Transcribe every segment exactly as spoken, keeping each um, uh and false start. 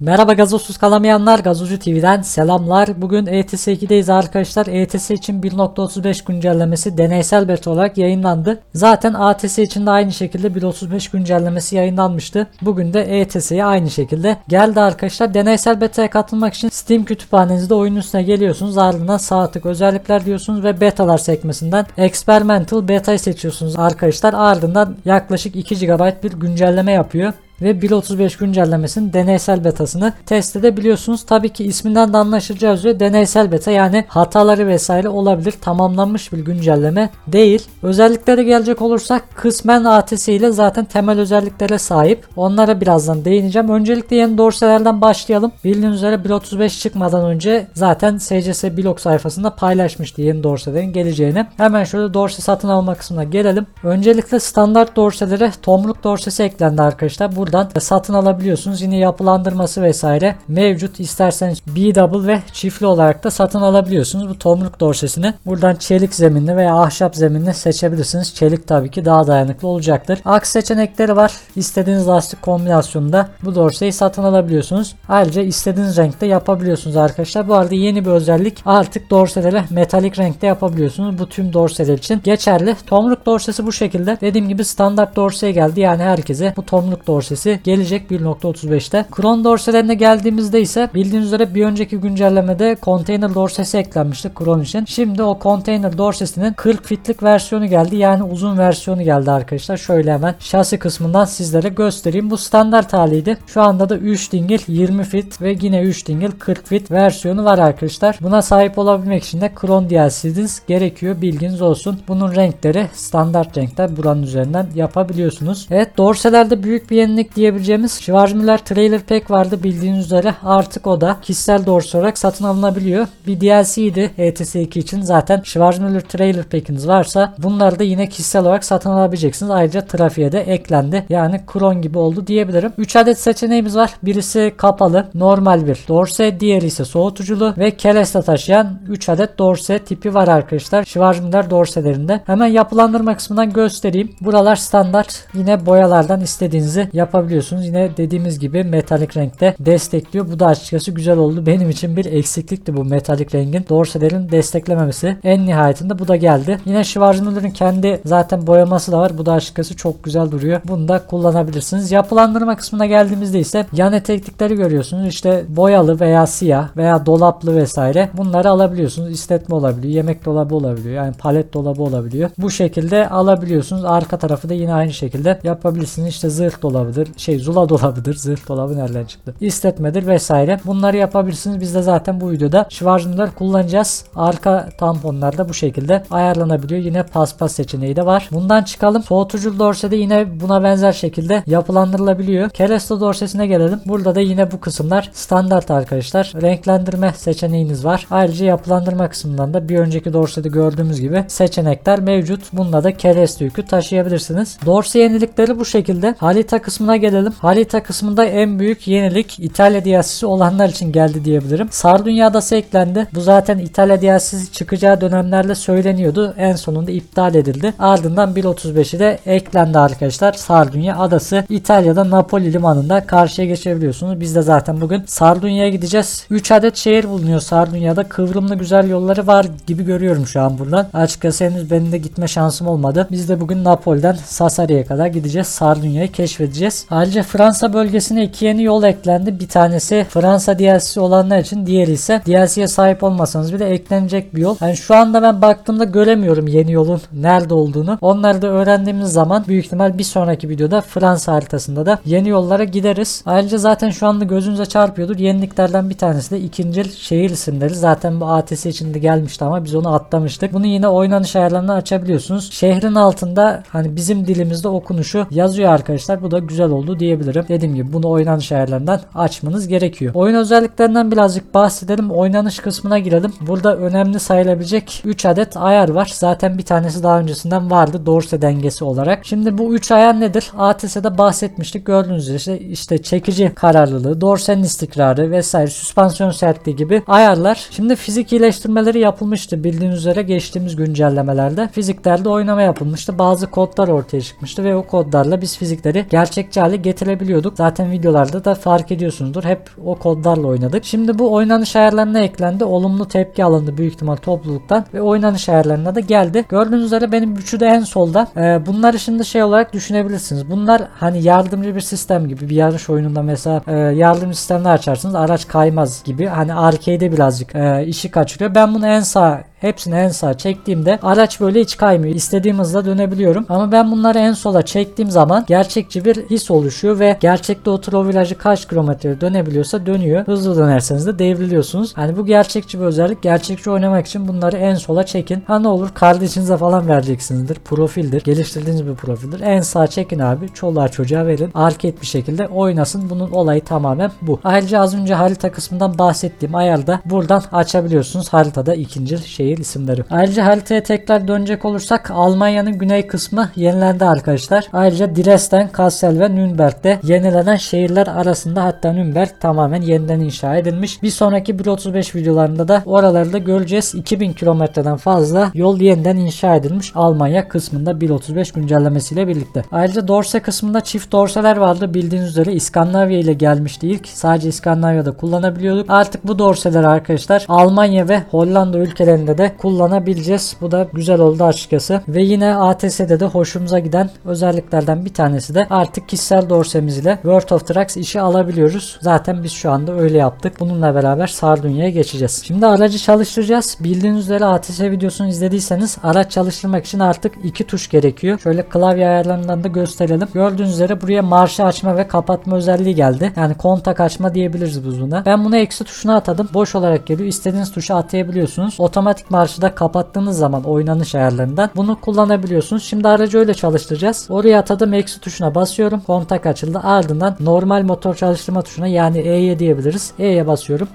Merhaba gazozsuz kalamayanlar, Gazozcu T V'den selamlar. Bugün A T S iki'deyiz arkadaşlar. A T S için bir nokta otuz beş güncellemesi deneysel beta olarak yayınlandı. Zaten A T S için de aynı şekilde bir nokta otuz beş güncellemesi yayınlanmıştı. Bugün de A T S'ye aynı şekilde geldi arkadaşlar. Deneysel beta'ya katılmak için Steam kütüphanenizde oyunun üstüne geliyorsunuz. Ardından sağ tık özellikler diyorsunuz ve betalar sekmesinden experimental beta'yı seçiyorsunuz arkadaşlar. Ardından yaklaşık iki gigabayt bir güncelleme yapıyor ve bir nokta otuz beş güncellemesinin deneysel betasını test edebiliyorsunuz. Tabii ki isminden de anlaşılacağı üzere deneysel beta, yani hataları vesaire olabilir. Tamamlanmış bir güncelleme değil. Özelliklere gelecek olursak kısmen A T S ile zaten temel özelliklere sahip. Onlara birazdan değineceğim. Öncelikle yeni dorselerden başlayalım. Bildiğiniz üzere bir nokta otuz beş çıkmadan önce zaten S C S blog sayfasında paylaşmıştı yeni dorselerin geleceğini. Hemen şöyle dorse satın alma kısmına gelelim. Öncelikle standart dorselere tomruk dorsesi eklendi arkadaşlar. Bu Buradan satın alabiliyorsunuz. Yine yapılandırması vesaire mevcut. İsterseniz B double ve çiftli olarak da satın alabiliyorsunuz bu tomruk dorsesini. Buradan çelik zeminli veya ahşap zeminli seçebilirsiniz. Çelik tabii ki daha dayanıklı olacaktır. Aks seçenekleri var. İstediğiniz lastik kombinasyonunda bu dorseyi satın alabiliyorsunuz. Ayrıca istediğiniz renkte yapabiliyorsunuz arkadaşlar. Bu arada yeni bir özellik, artık dorselere metalik renkte yapabiliyorsunuz. Bu tüm dorseler için geçerli. Tomruk dorsesi bu şekilde. Dediğim gibi standart dorseye geldi. Yani herkese bu tomruk dorsesi gelecek bir nokta otuz beş'te. Cron dorselerine geldiğimizde ise bildiğiniz üzere bir önceki güncellemede konteyner dorsesi eklenmişti Cron için. Şimdi o konteyner dorsesinin kırk fitlik versiyonu geldi. Yani uzun versiyonu geldi arkadaşlar. Şöyle hemen şasi kısmından sizlere göstereyim. Bu standart haliydi. Şu anda da üç dingil yirmi fit ve yine üç dingil kırk fit versiyonu var arkadaşlar. Buna sahip olabilmek için de Cron D L C'niz gerekiyor. Bilginiz olsun. Bunun renkleri standart renkler. Buranın üzerinden yapabiliyorsunuz. Evet, dorselerde büyük bir yenilik diyebileceğimiz Schwarzmüller Trailer Pack vardı bildiğiniz üzere. Artık o da kişisel dorse olarak satın alınabiliyor. Bir D L C'ydi A T S iki için. Zaten Schwarzmüller Trailer Pack'iniz varsa bunları da yine kişisel olarak satın alabileceksiniz. Ayrıca trafiğe de eklendi. Yani Cron gibi oldu diyebilirim. üç adet seçeneğimiz var. Birisi kapalı normal bir dorse, diğeri ise soğutuculu ve kereste taşıyan üç adet dorse tipi var arkadaşlar Schwarzmüller dorselerinde. Hemen yapılandırma kısmından göstereyim. Buralar standart. Yine boyalardan istediğinizi yapabilirsiniz. yapabiliyorsunuz. Yine dediğimiz gibi metalik renkte destekliyor. Bu da açıkçası güzel oldu. Benim için bir eksiklikti bu metalik rengin dorselerin desteklememesi. En nihayetinde bu da geldi. Yine Schwarzmüller'in kendi zaten boyaması da var. Bu da açıkçası çok güzel duruyor. Bunu da kullanabilirsiniz. Yapılandırma kısmına geldiğimizde ise yan eteklikleri görüyorsunuz. İşte boyalı veya siyah veya dolaplı vesaire. Bunları alabiliyorsunuz. İsletme olabiliyor. Yemek dolabı olabiliyor. Yani palet dolabı olabiliyor. Bu şekilde alabiliyorsunuz. Arka tarafı da yine aynı şekilde yapabilirsiniz. İşte zırh dolabı şey zula dolabıdır, zırh dolabı nereden çıktı, istetmedir vesaire. Bunları yapabilirsiniz. Biz de zaten bu videoda Schwarzmüller kullanacağız. Arka tamponlar da bu şekilde ayarlanabiliyor. Yine paspas seçeneği de var. Bundan çıkalım. Soğutuculu dorse de yine buna benzer şekilde yapılandırılabiliyor. Keresto dorsesine gelelim. Burada da yine bu kısımlar standart arkadaşlar. Renklendirme seçeneğiniz var. Ayrıca yapılandırma kısmından da bir önceki dorsede gördüğümüz gibi seçenekler mevcut. Bununla da keresto yükü taşıyabilirsiniz. Dorse yenilikleri bu şekilde. Halita kısmı gelelim. Harita kısmında en büyük yenilik İtalya D L C'si olanlar için geldi diyebilirim. Sardunya adası eklendi. Bu zaten İtalya D L C'si çıkacağı dönemlerde söyleniyordu. En sonunda iptal edildi. Ardından bir nokta otuz beş'i de eklendi arkadaşlar. Sardunya adası. İtalya'da Napoli limanında karşıya geçebiliyorsunuz. Biz de zaten bugün Sardunya'ya gideceğiz. üç adet şehir bulunuyor Sardunya'da. Kıvrımlı güzel yolları var gibi görüyorum şu an buradan. Açıkçası henüz benim de gitme şansım olmadı. Biz de bugün Napoli'den Sassari'ye kadar gideceğiz. Sardunya'yı keşfedeceğiz. Ayrıca Fransa bölgesine iki yeni yol eklendi. Bir tanesi Fransa D L C'si olanlar için, diğeri ise D L C'ye sahip olmasanız bile eklenecek bir yol. Yani şu anda ben baktığımda göremiyorum yeni yolun nerede olduğunu. Onları da öğrendiğimiz zaman büyük ihtimal bir sonraki videoda Fransa haritasında da yeni yollara gideriz. Ayrıca zaten şu anda gözünüze çarpıyordur. Yeniliklerden bir tanesi de ikinci şehir isimleri. Zaten bu A T S içinde gelmişti ama biz onu atlamıştık. Bunu yine oynanış ayarlarını açabiliyorsunuz. Şehrin altında hani bizim dilimizde okunuşu yazıyor arkadaşlar. Bu da güzel oldu diyebilirim. Dediğim gibi bunu oynanış ayarlarından açmanız gerekiyor. Oyun özelliklerinden birazcık bahsedelim. Oynanış kısmına girelim. Burada önemli sayılabilecek üç adet ayar var. Zaten bir tanesi daha öncesinden vardı dorse dengesi olarak. Şimdi bu üç ayar nedir? A T S'de bahsetmiştik. Gördüğünüz gibi işte, işte çekici kararlılığı, dorsenin istikrarı vesaire, süspansiyon sertliği gibi ayarlar. Şimdi fizik iyileştirmeleri yapılmıştı. Bildiğiniz üzere geçtiğimiz güncellemelerde fiziklerde oynama yapılmıştı. Bazı kodlar ortaya çıkmıştı ve o kodlarla biz fizikleri gerçekçi gerçekçi hale getirebiliyorduk. Zaten videolarda da fark ediyorsunuzdur. Hep o kodlarla oynadık. Şimdi bu oynanış ayarlarına eklendi. Olumlu tepki alındı büyük ihtimal topluluktan ve oynanış ayarlarına da geldi. Gördüğünüz üzere benim üçü de en solda. Ee, bunları şimdi şey olarak düşünebilirsiniz. Bunlar hani yardımcı bir sistem gibi. Bir yarış oyununda mesela e, yardımcı sistemler açarsınız. Araç kaymaz gibi. Hani arcade'de birazcık e, işi kaçırıyor. Ben bunu en sağ hepsini en sağa çektiğimde araç böyle hiç kaymıyor. İstediğim hızla dönebiliyorum. Ama ben bunları en sola çektiğim zaman gerçekçi bir his oluşuyor ve gerçekte o trovilajı kaç kilometre dönebiliyorsa dönüyor. Hızlı dönerseniz de devriliyorsunuz. Hani bu gerçekçi bir özellik. Gerçekçi oynamak için bunları en sola çekin. Ha ne olur kardeşinize falan vereceksinizdir. Profildir. Geliştirdiğiniz bir profildir. En sağa çekin abi. Çoluğa çocuğa verin. Arcade bir şekilde oynasın. Bunun olayı tamamen bu. Ayrıca az önce harita kısmından bahsettiğim ayarda buradan açabiliyorsunuz. Haritada ikinci şey isimleri. Ayrıca haritaya tekrar dönecek olursak Almanya'nın güney kısmı yenilendi arkadaşlar. Ayrıca Dresden, Kassel ve Nürnberg'de yenilenen şehirler arasında, hatta Nürnberg tamamen yeniden inşa edilmiş. Bir sonraki bir nokta otuz beş videolarında da oralarda göreceğiz. iki bin kilometreden fazla yol yeniden inşa edilmiş Almanya kısmında bir nokta otuz beş güncellemesiyle birlikte. Ayrıca Dorse kısmında çift dorseler vardı. Bildiğiniz üzere İskandinavya ile gelmişti ilk. Sadece İskandinavya'da kullanabiliyorduk. Artık bu dorseler arkadaşlar Almanya ve Hollanda ülkelerinde de kullanabileceğiz. Bu da güzel oldu açıkçası. Ve yine A T S'de de hoşumuza giden özelliklerden bir tanesi de artık kişisel dorsemiz ile World of Trax işi alabiliyoruz. Zaten biz şu anda öyle yaptık. Bununla beraber Sardunya'ya geçeceğiz. Şimdi aracı çalıştıracağız. Bildiğiniz üzere A T S videosunu izlediyseniz araç çalıştırmak için artık iki tuş gerekiyor. Şöyle klavye ayarlarından da gösterelim. Gördüğünüz üzere buraya marşı açma ve kapatma özelliği geldi. Yani kontak açma diyebiliriz biz buna. Ben bunu eksi tuşuna atadım. Boş olarak geliyor. İstediğiniz tuşa atayabiliyorsunuz. Otomatik marşı da kapattığınız zaman oynanış ayarlarından bunu kullanabiliyorsunuz. Şimdi aracı öyle çalıştıracağız. Oraya atadım, eksi tuşuna basıyorum. Kontak açıldı. Ardından normal motor çalıştırma tuşuna, yani E'ye diyebiliriz. E'ye basıyorum.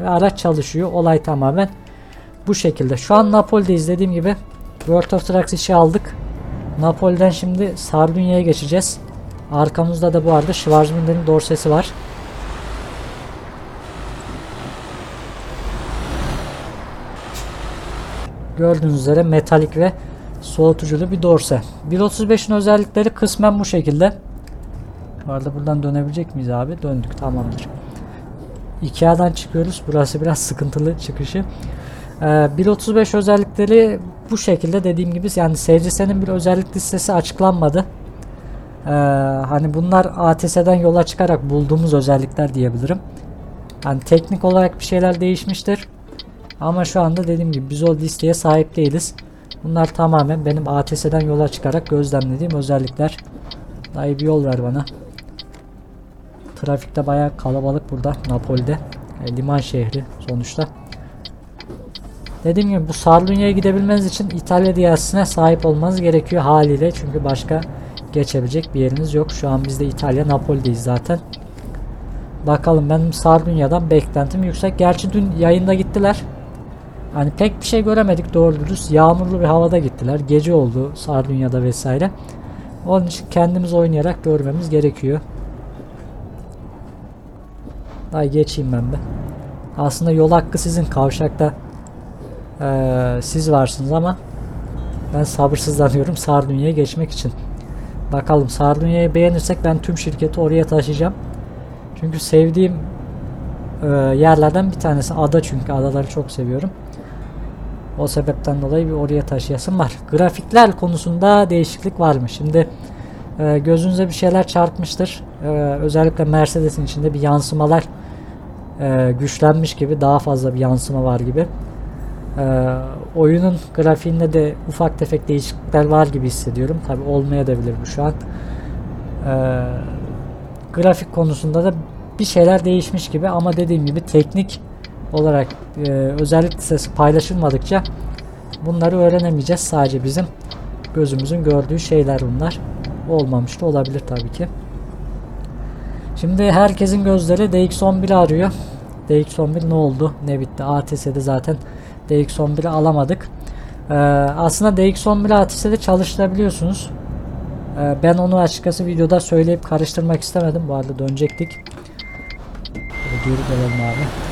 Ve araç çalışıyor. Olay tamamen bu şekilde. Şu an Napoli'deyiz. Dediğim gibi World of Trax işi aldık. Napoli'den şimdi Sardunya'ya geçeceğiz. Arkamızda da bu arada Schwarzmüller'in dorsesi var. Gördüğünüz üzere metalik ve soğutuculu bir dorse. bir nokta otuz beşin özellikleri kısmen bu şekilde. Bu arada buradan dönebilecek miyiz abi? Döndük, tamamdır. Ikea'dan çıkıyoruz. Burası biraz sıkıntılı çıkışı. Ee, bir nokta otuz beş özellikleri bu şekilde, dediğim gibi. Yani S C S'nin bir özellik listesi açıklanmadı. Ee, hani bunlar A T S'den yola çıkarak bulduğumuz özellikler diyebilirim. Yani teknik olarak bir şeyler değişmiştir. Ama şu anda dediğim gibi biz o listeye sahip değiliz. Bunlar tamamen benim A T S'den yola çıkarak gözlemlediğim özellikler. Dayı bir yol ver bana. Trafikte bayağı kalabalık burada Napoli'de. E, liman şehri sonuçta. Dediğim gibi bu Sardunya'ya gidebilmeniz için İtalya diyasına sahip olmanız gerekiyor haliyle. Çünkü başka geçebilecek bir yeriniz yok. Şu an biz de İtalya Napoli'deyiz zaten. Bakalım, benim Sardunya'dan beklentim yüksek. Gerçi dün yayında gittiler. Hani pek bir şey göremedik doğru dürüst. Yağmurlu bir havada gittiler. Gece oldu Sardunya'da vesaire. Onun için kendimiz oynayarak görmemiz gerekiyor. Ay geçeyim ben be. Aslında yol hakkı sizin. Kavşakta ee, siz varsınız ama ben sabırsızlanıyorum Sardunya'ya geçmek için. Bakalım, Sardunya'yı beğenirsek ben tüm şirketi oraya taşıyacağım. Çünkü sevdiğim e, yerlerden bir tanesi ada, çünkü adaları çok seviyorum. O sebepten dolayı bir oraya taşıyasım var. Grafikler konusunda değişiklik var mı? Şimdi e, gözünüze bir şeyler çarpmıştır. E, özellikle Mercedes'in içinde bir yansımalar e, güçlenmiş gibi, daha fazla bir yansıma var gibi. E, oyunun grafiğinde de ufak tefek değişiklikler var gibi hissediyorum. Tabii olmaya da bilir bu şu an. E, grafik konusunda da bir şeyler değişmiş gibi, ama dediğim gibi teknik olarak e, özellik listesi paylaşılmadıkça bunları öğrenemeyeceğiz. Sadece bizim gözümüzün gördüğü şeyler bunlar. Olmamış da olabilir tabii ki. Şimdi herkesin gözleri D X on bir'i arıyor. D X on bir ne oldu? Ne bitti? A T S'de zaten D X on bir'i alamadık. E, aslında D X on bir'i A T S'de çalıştırabiliyorsunuz. E, ben onu açıkçası videoda söyleyip karıştırmak istemedim. Bu arada dönecektik. Geri gelelim abi.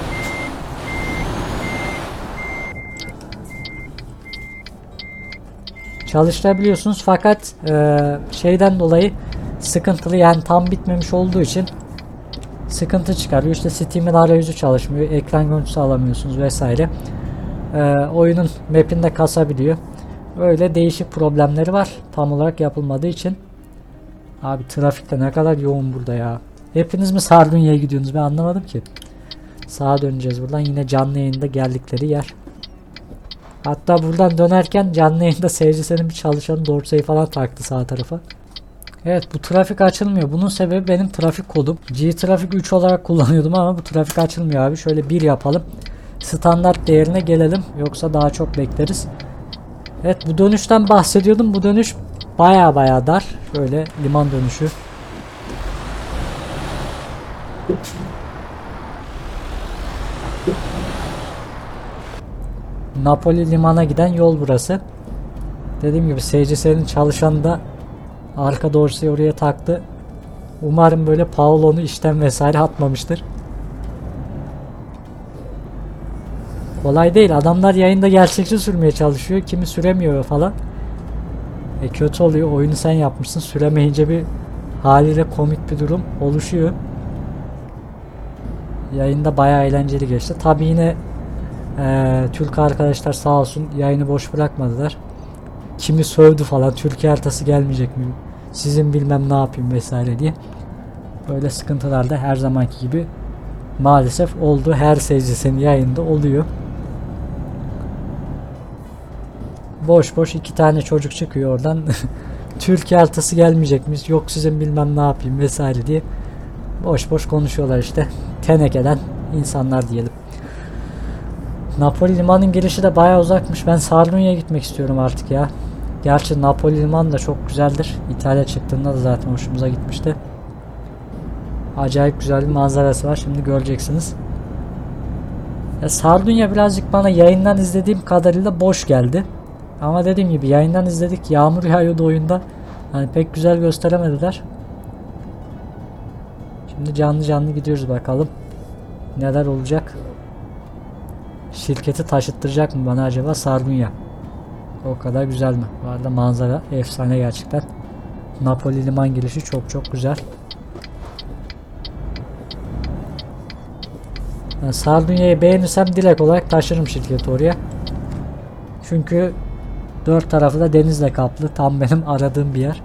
Çalıştırabiliyorsunuz fakat e, şeyden dolayı sıkıntılı, yani tam bitmemiş olduğu için sıkıntı çıkarıyor. İşte Steam'in arayüzü çalışmıyor, ekran görüntüsü alamıyorsunuz vesaire. Ee, oyunun map'inde kasabiliyor. Öyle değişik problemleri var tam olarak yapılmadığı için. Abi trafikte ne kadar yoğun burada ya. Hepiniz mi Sardunya'ya gidiyorsunuz, ben anlamadım ki. Sağa döneceğiz buradan, yine canlı yayında geldikleri yer. Hatta buradan dönerken canlı yayında seyircisinin bir çalışanı dorsayı falan taktı sağ tarafa. Evet, bu trafik açılmıyor. Bunun sebebi benim trafik kodum. G trafik üç olarak kullanıyordum ama bu trafik açılmıyor abi. Şöyle bir yapalım. Standart değerine gelelim. Yoksa daha çok bekleriz. Evet, bu dönüşten bahsediyordum. Bu dönüş baya baya dar. Şöyle liman dönüşü. Napoli limana giden yol burası. Dediğim gibi seyircisinin çalışanı da arka dorsiyi oraya taktı. Umarım böyle Paolo'nu işten vesaire atmamıştır. Kolay değil. Adamlar yayında gerçekçi sürmeye çalışıyor. Kimi süremiyor falan. E kötü oluyor. Oyunu sen yapmışsın. Süremeyince bir haliyle komik bir durum oluşuyor. Yayında bayağı eğlenceli geçti. Tabi yine Ee, Türk arkadaşlar sağ olsun yayını boş bırakmadılar. Kimi sövdü falan, Türkiye haritası gelmeyecek mi, sizin bilmem ne yapayım vesaire diye. Böyle sıkıntılar da her zamanki gibi maalesef oldu. Her seyircisinin yayında oluyor. Boş boş iki tane çocuk çıkıyor oradan. Türkiye haritası gelmeyecek mi, yok sizin bilmem ne yapayım vesaire diye. Boş boş konuşuyorlar işte. Tenekeden insanlar diyelim. Napoli limanın girişi de bayağı uzakmış. Ben Sardunya'ya gitmek istiyorum artık ya. Gerçi Napoli limanı da çok güzeldir. İtalya çıktığında da zaten hoşumuza gitmişti. Acayip güzel bir manzarası var. Şimdi göreceksiniz. Ya Sardunya birazcık bana yayından izlediğim kadarıyla boş geldi. Ama dediğim gibi yayından izledik. Yağmur yağıyordu oyunda. Hani pek güzel gösteremediler. Şimdi canlı canlı gidiyoruz bakalım. Neler olacak? Şirketi taşıttıracak mı bana acaba Sardunya? O kadar güzel mi? Bu arada manzara efsane gerçekten. Napoli liman girişi çok çok güzel. Yani Sardunya'yı beğenirsem direkt olarak taşırım şirketi oraya. Çünkü dört tarafı da denizle kaplı. Tam benim aradığım bir yer.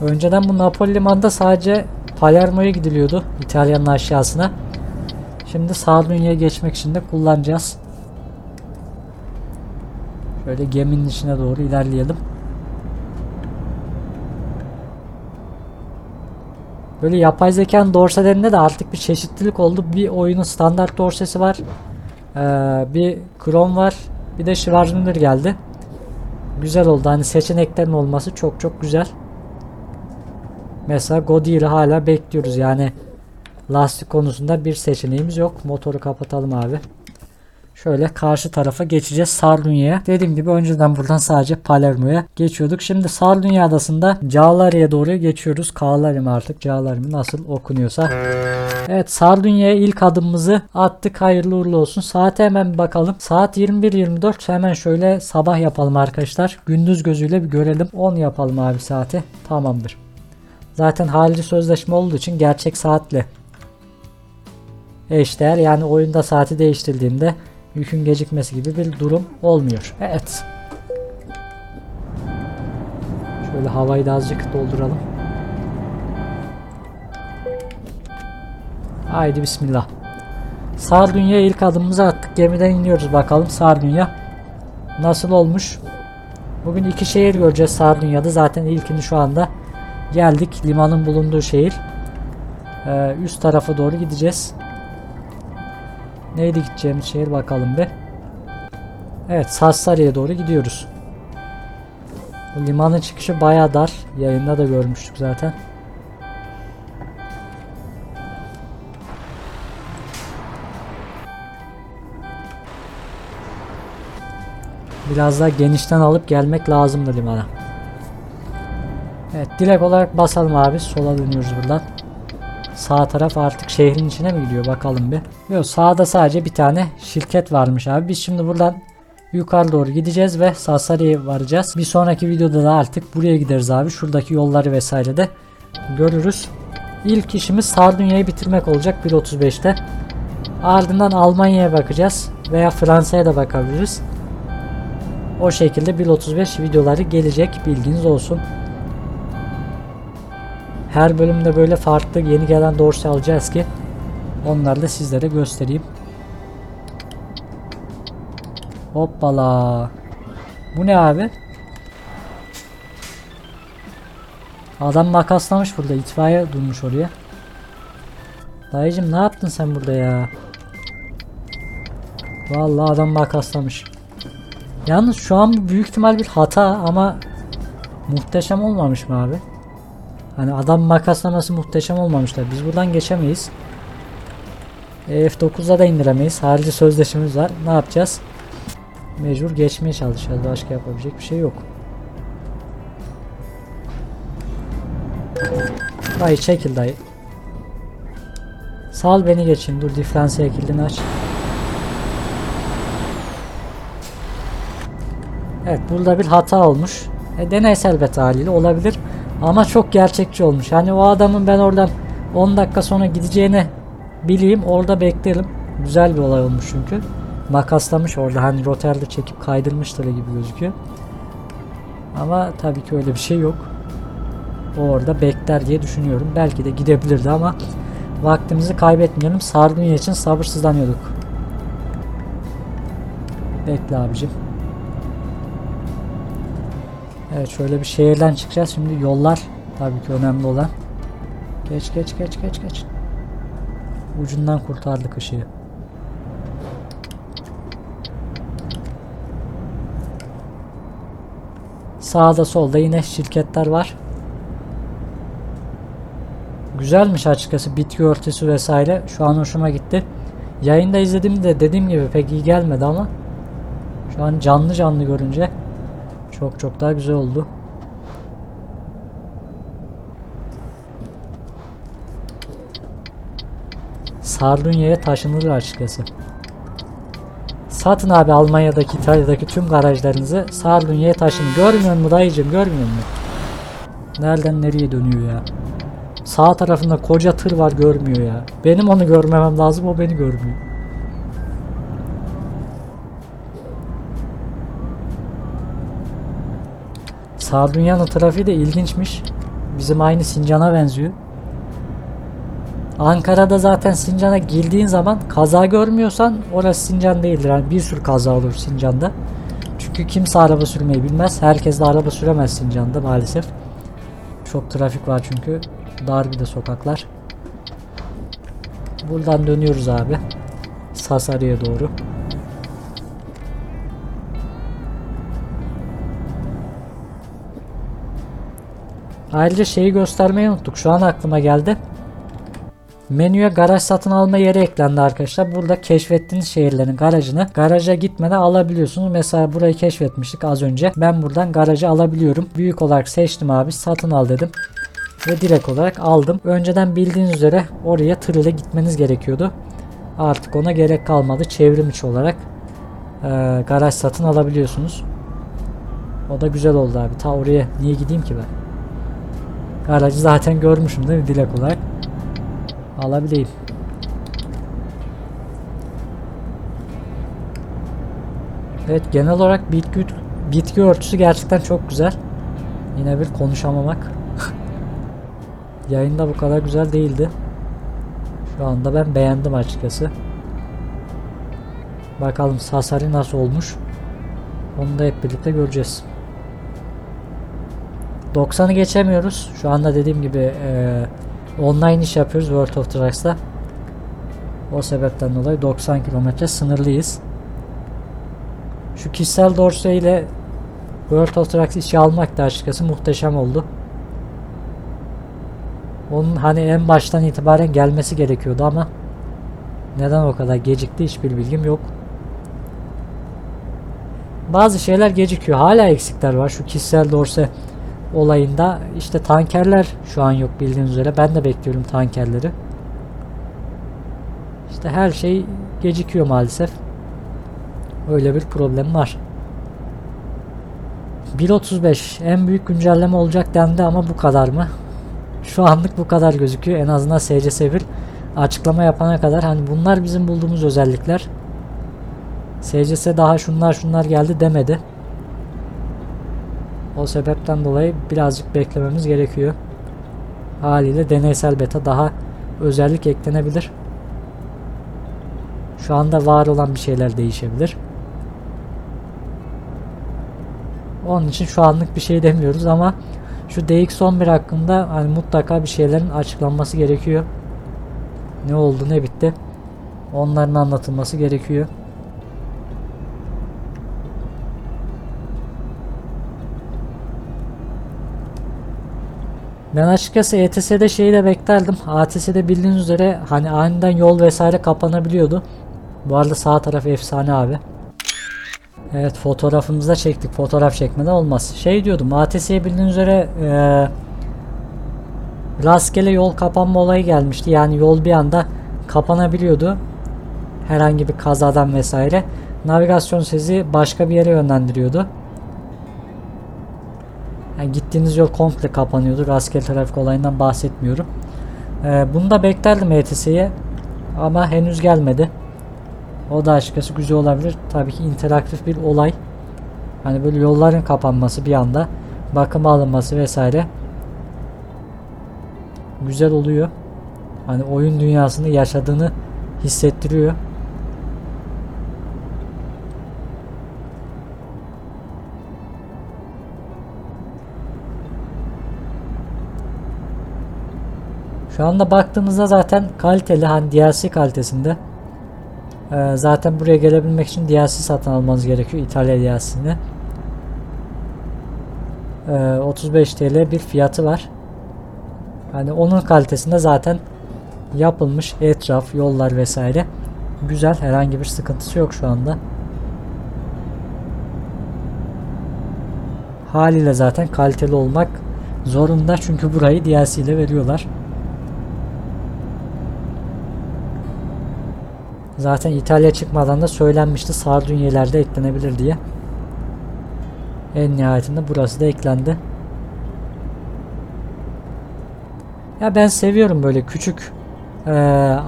Önceden bu Napoli limanında sadece Palermo'ya gidiliyordu, İtalya'nın aşağısına. Şimdi Sardunya'ya geçmek için de kullanacağız. Şöyle geminin içine doğru ilerleyelim. Böyle yapay zekanın dorselerinde de artık bir çeşitlilik oldu. Bir oyunun standart dorsesi var, ee, bir Chrome var, bir de Schwarzmüller geldi. Güzel oldu, hani seçeneklerin olması çok çok güzel. Mesela Godier'i hala bekliyoruz. Yani lastik konusunda bir seçeneğimiz yok. Motoru kapatalım abi. Şöyle karşı tarafa geçeceğiz, Sardunya'ya. Dediğim gibi önceden buradan sadece Palermo'ya geçiyorduk. Şimdi Sardunya adasında Cagliari'ye doğru geçiyoruz. Cagliari mi artık, Cagliari mi nasıl okunuyorsa. Evet, Sardunya'ya ilk adımımızı attık. Hayırlı uğurlu olsun. Saate hemen bakalım. Saat yirmi bir yirmi dört. Hemen şöyle sabah yapalım arkadaşlar. Gündüz gözüyle bir görelim. on yapalım abi saati. Tamamdır. Zaten harici sözleşme olduğu için gerçek saatle eşdeğer, yani oyunda saati değiştirdiğimde yükün gecikmesi gibi bir durum olmuyor. Evet. Şöyle havayı da azıcık dolduralım. Haydi bismillah. Sardunya'ya ilk adımımızı attık. Gemiden iniyoruz bakalım. Sardunya nasıl olmuş? Bugün iki şehir göreceğiz Sardunya'da. Zaten ilkini şu anda geldik, limanın bulunduğu şehir. Ee, üst tarafa doğru gideceğiz. Neydi gideceğimiz şehir bakalım bir. Evet, Sassari'ye doğru gidiyoruz. Limanın çıkışı bayağı dar. Yayında da görmüştük zaten. Biraz daha genişten alıp gelmek lazımdı limana. Evet, direkt olarak basalım abi. Sola dönüyoruz buradan. Sağ taraf artık şehrin içine mi gidiyor bakalım bir. Yok, sağda sadece bir tane şirket varmış abi. Biz şimdi buradan yukarı doğru gideceğiz ve Sassari'ye varacağız. Bir sonraki videoda da artık buraya gideriz abi. Şuradaki yolları vesaire de görürüz. İlk işimiz Sardunya'yı bitirmek olacak bir otuz beşte. Ardından Almanya'ya bakacağız veya Fransa'ya da bakabiliriz. O şekilde bir otuz beş videoları gelecek, bilginiz olsun. Her bölümde böyle farklı yeni gelen dorsi alacağız ki onları da sizlere göstereyim. Hoppala. Bu ne abi? Adam makaslamış burada. İtfaiye durmuş oraya. Dayıcım ne yaptın sen burada ya? Vallahi adam makaslamış. Yalnız şu an büyük ihtimal bir hata ama muhteşem olmamış mı abi? Hani adam makaslaması muhteşem olmamışlar. Biz buradan geçemeyiz. F dokuz'a da indiremeyiz. Harici sözleşimiz var. Ne yapacağız? Mecbur geçmeye çalışacağız. Başka yapabilecek bir şey yok. Dayı çekil dayı. Sal beni geçeyim. Dur diferansiyel kilidini aç. Evet, burada bir hata olmuş. E, deneysel beta haliyle olabilir. Ama çok gerçekçi olmuş. Hani o adamın ben oradan on dakika sonra gideceğini bileyim, orada beklerim. Güzel bir olay olmuş çünkü. Makaslamış orada, hani rotelde çekip kaydırmıştır gibi gözüküyor. Ama tabii ki öyle bir şey yok. O orada bekler diye düşünüyorum. Belki de gidebilirdi ama vaktimizi kaybetmeyelim. Sardunya için sabırsızlanıyorduk. Bekle abicim. Evet, şöyle bir şehirden çıkacağız. Şimdi yollar tabii ki önemli olan. Geç geç geç geç geç. Ucundan kurtardık ışığı. Sağda solda yine şirketler var. Güzelmiş açıkçası, bitki örtüsü vesaire. Şu an hoşuma gitti. Yayında izlediğimde dediğim gibi pek iyi gelmedi ama şu an canlı canlı görünce çok çok daha güzel oldu. Sardunya'ya taşınılır açıkçası. Satın abi Almanya'daki, İtalya'daki tüm garajlarınızı. Sardunya'ya taşın. Görmüyor mu dayıcım, görmüyor mu? Nereden nereye dönüyor ya? Sağ tarafında koca tır var, görmüyor ya. Benim onu görmemem lazım, o beni görmüyor. Sardunya'nın trafiği de ilginçmiş. Bizim aynı Sincan'a benziyor. Ankara'da zaten Sincan'a girdiğin zaman kaza görmüyorsan orası Sincan değildir. Yani bir sürü kaza olur Sincan'da. Çünkü kimse araba sürmeyi bilmez. Herkes de araba süremez Sincan'da maalesef. Çok trafik var çünkü. Dar bir de sokaklar. Buradan dönüyoruz abi. Sassari'ye doğru. Ayrıca şeyi göstermeyi unuttuk. Şu an aklıma geldi. Menüye garaj satın alma yeri eklendi arkadaşlar. Burada keşfettiğiniz şehirlerin garajını garaja gitmeden alabiliyorsunuz. Mesela burayı keşfetmiştik az önce. Ben buradan garajı alabiliyorum. Büyük olarak seçtim abi. Satın al dedim. Ve direkt olarak aldım. Önceden bildiğiniz üzere oraya tır ile gitmeniz gerekiyordu. Artık ona gerek kalmadı. Çevrim içi olarak e, garaj satın alabiliyorsunuz. O da güzel oldu abi. Ta oraya niye gideyim ki ben? Garajı zaten görmüşüm değil mi? Direkt olarak alabileyim. Evet, genel olarak bitki, bitki örtüsü gerçekten çok güzel. Yine bir konuşamamak. Yayında bu kadar güzel değildi. Şu anda ben beğendim açıkçası. Bakalım Sassari nasıl olmuş. Onu da hep birlikte göreceğiz. doksanı geçemiyoruz. Şu anda dediğim gibi e, online iş yapıyoruz World of Trax'ta. O sebepten dolayı doksan kilometre sınırlıyız. Şu kişisel dorse ile World of Trax işi almak da açıkçası muhteşem oldu. Onun hani en baştan itibaren gelmesi gerekiyordu ama neden o kadar gecikti hiçbir bilgim yok. Bazı şeyler gecikiyor. Hala eksikler var. Şu kişisel dorse olayında işte tankerler şu an yok bildiğiniz üzere. Ben de bekliyorum tankerleri. İşte her şey gecikiyor maalesef. Öyle bir problem var. bir nokta otuz beş en büyük güncelleme olacak dendi ama bu kadar mı? Şu anlık bu kadar gözüküyor. En azından S C S bir açıklama yapana kadar. Hani bunlar bizim bulduğumuz özellikler. S C S daha şunlar şunlar geldi demedi. O sebepten dolayı birazcık beklememiz gerekiyor. Haliyle deneysel beta, daha özellik eklenebilir. Şu anda var olan bir şeyler değişebilir. Onun için şu anlık bir şey demiyoruz ama şu D X on bir hakkında hani mutlaka bir şeylerin açıklanması gerekiyor. Ne oldu ne bitti, onların anlatılması gerekiyor. Ben açıkçası E T S'de şeyi de beklerdim. A T S'de bildiğiniz üzere hani aniden yol vesaire kapanabiliyordu. Bu arada sağ taraf efsane abi. Evet, fotoğrafımızı da çektik. Fotoğraf çekmeden olmaz. Şey diyordum, A T S'ye bildiğiniz üzere ee, rastgele yol kapanma olayı gelmişti. Yani yol bir anda kapanabiliyordu. Herhangi bir kazadan vesaire. Navigasyon sizi başka bir yere yönlendiriyordu. Yani gittiğiniz yol komple kapanıyordu. Rastgele trafik olayından bahsetmiyorum. Ee, bunu da beklerdim E T S'ye. Ama henüz gelmedi. O da açıkçası güzel olabilir. Tabii ki interaktif bir olay. Hani böyle yolların kapanması bir anda. Bakıma alınması vesaire. Güzel oluyor. Hani oyun dünyasını yaşadığını hissettiriyor. Şu anda baktığımızda zaten kaliteli, hani D L C kalitesinde. Ee, zaten buraya gelebilmek için D L C satın almanız gerekiyor, İtalya D L C'sini. Ee, otuz beş T L bir fiyatı var. Hani onun kalitesinde zaten yapılmış etraf, yollar vesaire. Güzel, herhangi bir sıkıntısı yok şu anda. Haliyle zaten kaliteli olmak zorunda çünkü burayı D L C ile veriyorlar. Zaten İtalya çıkmadan da söylenmişti, Sardunya'larda eklenebilir diye. En nihayetinde burası da eklendi. Ya ben seviyorum böyle küçük e,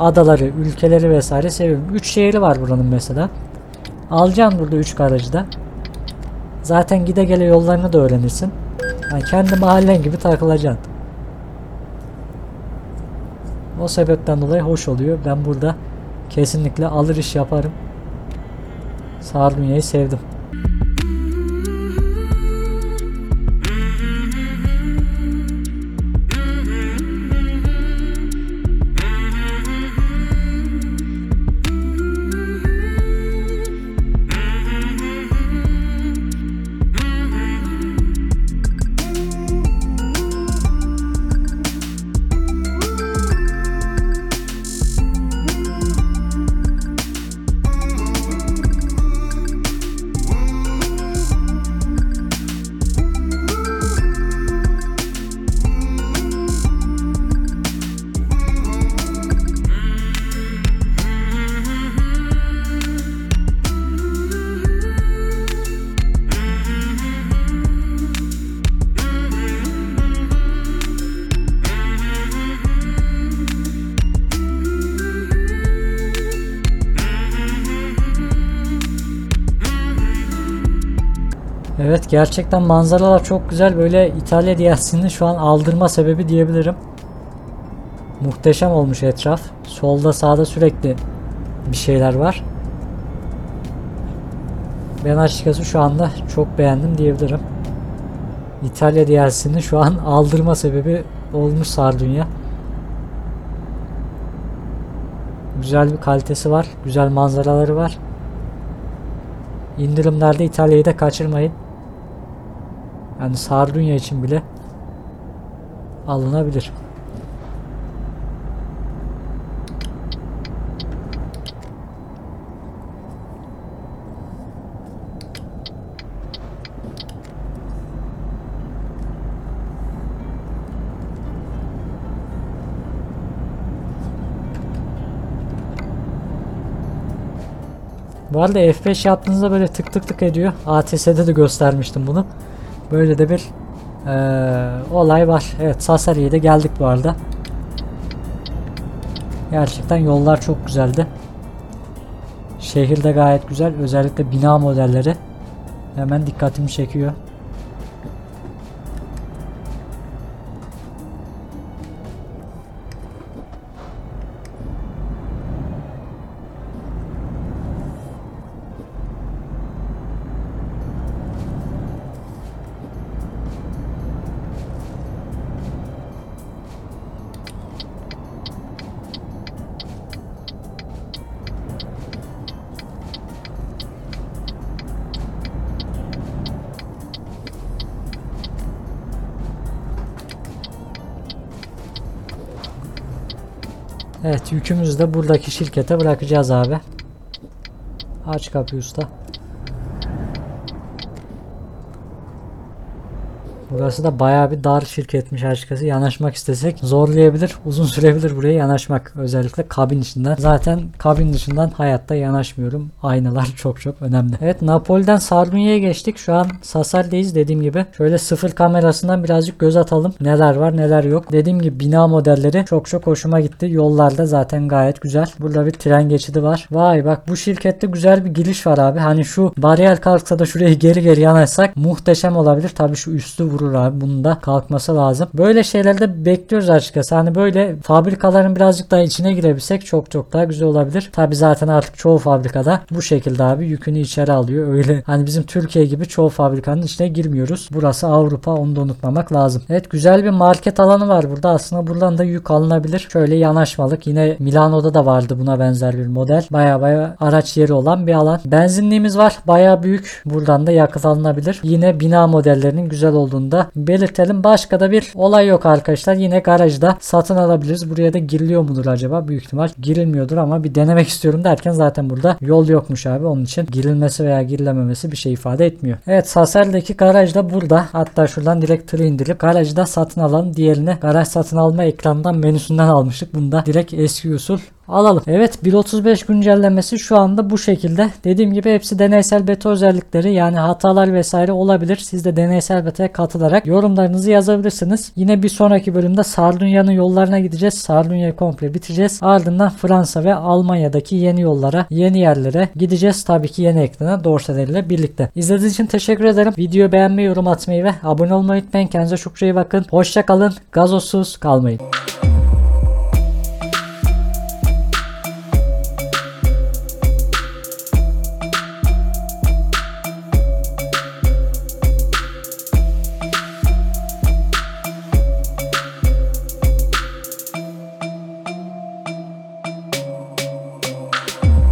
adaları, ülkeleri vesaire seviyorum. üç şehri var buranın mesela. Alacaksın burada üç garajı da. Zaten gide gele yollarını da öğrenirsin. Yani kendi mahallen gibi takılacaksın. O sebepten dolayı hoş oluyor. Ben burada kesinlikle alır iş yaparım. Sardunya'yı sevdim. Evet, gerçekten manzaralar çok güzel. Böyle İtalya D L C'sini şu an aldırma sebebi diyebilirim. Muhteşem olmuş etraf. Solda sağda sürekli bir şeyler var. Ben açıkçası şu anda çok beğendim diyebilirim. İtalya D L C'sini şu an aldırma sebebi olmuş Sardunya. Güzel bir kalitesi var. Güzel manzaraları var. İndirimlerde İtalya'yı da kaçırmayın. Yani Sardunya için bile alınabilir. Bu arada F beş yaptığınızda böyle tık tık tık ediyor. A T S'de de göstermiştim bunu. Böyle de bir ee, olay var. Evet, Sassari'ye de geldik bu arada. Gerçekten yollar çok güzeldi. Şehir de gayet güzel. Özellikle bina modelleri hemen dikkatimi çekiyor. Evet, yükümüzü de buradaki şirkete bırakacağız abi. Aç kapıyı usta. Burası da bayağı bir dar şirketmiş açıkçası. Yanaşmak istesek zorlayabilir, uzun sürebilir buraya yanaşmak. Özellikle kabin içinden. Zaten kabin dışından hayatta yanaşmıyorum. Aynalar çok çok önemli. Evet, Napoli'den Sardunya'ya geçtik. Şu an Sassari'deyiz dediğim gibi. Şöyle sıfır kamerasından birazcık göz atalım. Neler var neler yok. Dediğim gibi bina modelleri çok çok hoşuma gitti. Yollarda zaten gayet güzel. Burada bir tren geçidi var. Vay bak, bu şirkette güzel bir giriş var abi. Hani şu bariyer kalksa da şuraya geri geri yanaşsak muhteşem olabilir. Tabii şu üstü vurur abi. Bunun da kalkması lazım. Böyle şeylerde bekliyoruz açıkçası. Hani böyle fabrikaların birazcık daha içine girebilsek çok çok daha güzel olabilir. Tabi zaten artık çoğu fabrikada bu şekilde abi yükünü içeri alıyor. Öyle hani bizim Türkiye gibi çoğu fabrikanın içine girmiyoruz. Burası Avrupa. Onu da unutmamak lazım. Evet, güzel bir market alanı var burada. Aslında buradan da yük alınabilir. Şöyle yanaşmalık. Yine Milano'da da vardı buna benzer bir model. Baya baya araç yeri olan bir alan. Benzinliğimiz var. Baya büyük. Buradan da yakıt alınabilir. Yine bina modellerinin güzel olduğunu da belirtelim. Başka da bir olay yok arkadaşlar. Yine garajda satın alabiliriz. Buraya da giriliyor mudur acaba? Büyük ihtimal girilmiyordur ama bir denemek istiyorum derken zaten burada yol yokmuş abi. Onun için girilmesi veya girilememesi bir şey ifade etmiyor. Evet, Sassari'deki garaj da burada. Hatta şuradan direkt tırı indirip garajı da satın alalım. Diğerine garaj satın alma ekrandan menüsünden almıştık. Bunu da direkt eski usul alalım. Evet, bir nokta otuz beş güncellemesi şu anda bu şekilde. Dediğim gibi hepsi deneysel beta özellikleri, yani hatalar vesaire olabilir. Siz de deneysel beta'ya katılarak yorumlarınızı yazabilirsiniz. Yine bir sonraki bölümde Sardunya'nın yollarına gideceğiz. Sardunya'yı komple bitireceğiz. Ardından Fransa ve Almanya'daki yeni yollara, yeni yerlere gideceğiz. Tabii ki yeni ekrana Dorseler ile birlikte. İzlediğiniz için teşekkür ederim. Videoyu beğenmeyi, yorum atmayı ve abone olmayı unutmayın. Kendinize çok iyi bakın. Hoşça kalın. Gazozsuz kalmayın.